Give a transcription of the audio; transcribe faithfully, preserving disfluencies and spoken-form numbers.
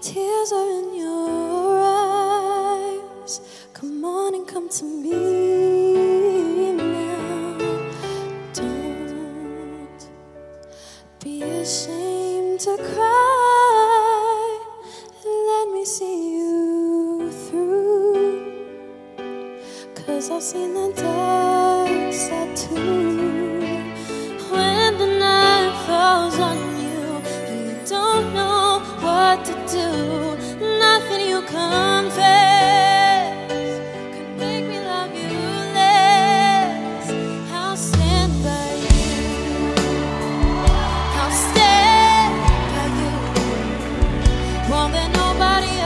tears are in your eyes. Come on and come to me now. Don't be ashamed to cry. Let me see you through, 'cause I've seen the dark side too. When the night falls on you and you don't know what to do, nothing you confess could make me love you less. I'll stand by you, I'll stand by you, won't let nobody